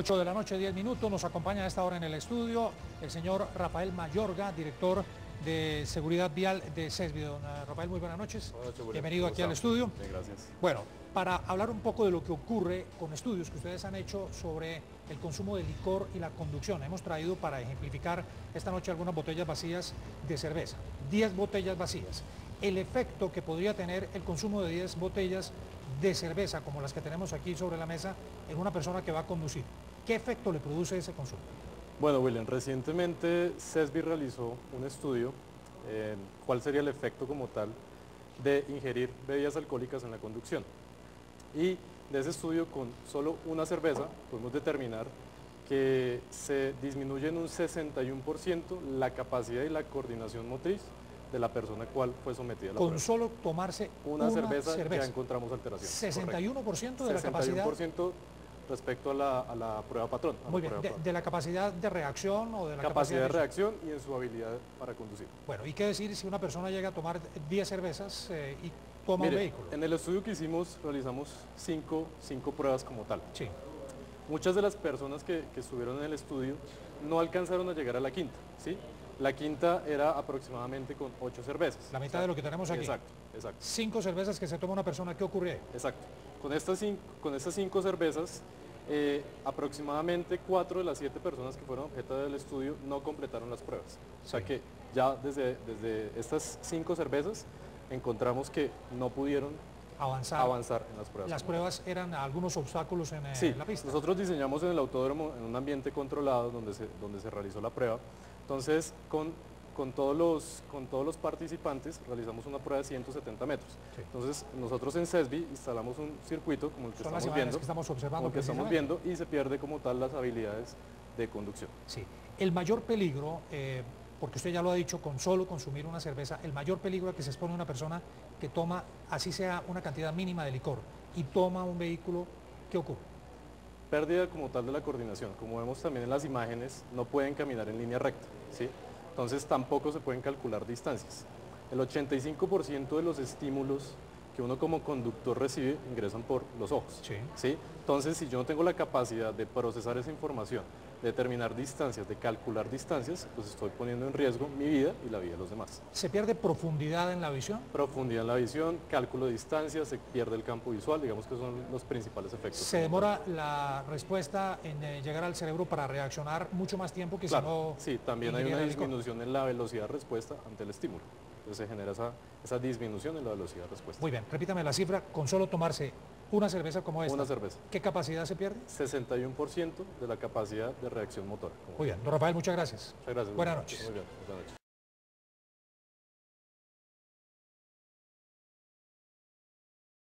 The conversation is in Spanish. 8 de la noche, 10 minutos, nos acompaña a esta hora en el estudio el señor Rafael Mayorga, director de Seguridad Vial de CESVI. Don Rafael, muy buenas noches. Buenas noches, bienvenido aquí al estudio. Bien, gracias. Bueno, para hablar un poco de lo que ocurre con estudios que ustedes han hecho sobre el consumo de licor y la conducción, hemos traído para ejemplificar esta noche algunas botellas vacías de cerveza, 10 botellas vacías. El efecto que podría tener el consumo de 10 botellas de cerveza, como las que tenemos aquí sobre la mesa, en una persona que va a conducir. ¿Qué efecto le produce ese consumo? Bueno, William, recientemente CESVI realizó un estudio, cuál sería el efecto como tal de ingerir bebidas alcohólicas en la conducción. Y de ese estudio, con solo una cerveza, podemos determinar que se disminuye en un 61% la capacidad y la coordinación motriz de la persona cual fue sometida a la prueba. Con solo tomarse una cerveza, ya encontramos alteraciones. 61% correcto. De la capacidad. 61% respecto a la prueba patrón. Muy bien, de la capacidad de reacción o de la capacidad de reacción y en su habilidad para conducir. Bueno, ¿y qué decir si una persona llega a tomar 10 cervezas y toma un vehículo? En el estudio que hicimos realizamos 5 pruebas como tal. Sí. Muchas de las personas que estuvieron en el estudio no alcanzaron a llegar a la quinta, ¿sí? La quinta era aproximadamente con 8 cervezas. La mitad, o sea, de lo que tenemos aquí. Exacto, exacto. 5 cervezas que se toma una persona, ¿qué ocurre? Exacto. Con estas cinco cervezas, aproximadamente 4 de las 7 personas que fueron objeto del estudio no completaron las pruebas. O sea que ya desde estas 5 cervezas encontramos que no pudieron avanzar en las pruebas. Las pruebas eran algunos obstáculos en la pista. Nosotros diseñamos en el autódromo, en un ambiente controlado donde se realizó la prueba. Entonces, con todos los participantes realizamos una prueba de 170 metros. Sí. Entonces, nosotros en CESVI instalamos un circuito como el que estamos viendo, y se pierde como tal las habilidades de conducción. Sí. El mayor peligro, porque usted ya lo ha dicho, con solo consumir una cerveza, el mayor peligro a que se expone una persona que toma, así sea una cantidad mínima de licor, y toma un vehículo, ¿qué ocurre? Pérdida como tal de la coordinación. Como vemos también en las imágenes, no pueden caminar en línea recta, ¿sí? Entonces tampoco se pueden calcular distancias. El 85% de los estímulos que uno como conductor recibe ingresan por los ojos. Sí. ¿Sí? Entonces, si yo no tengo la capacidad de procesar esa información, de determinar distancias, de calcular distancias, pues estoy poniendo en riesgo mi vida y la vida de los demás. ¿Se pierde profundidad en la visión? Profundidad en la visión, cálculo de distancias, se pierde el campo visual, digamos que son los principales efectos. ¿Se demora la respuesta en llegar al cerebro para reaccionar mucho más tiempo que claro, si no? Sí, también hay una disminución en la velocidad de respuesta ante el estímulo. Entonces se genera esa disminución en la velocidad de respuesta. Muy bien, repítame la cifra, con solo tomarse una cerveza como esta. Una cerveza. ¿Qué capacidad se pierde? 61% de la capacidad de reacción motora. Muy bien, don Rafael, muchas gracias. Muchas gracias. Buenas noches. Muy bien, buenas noches.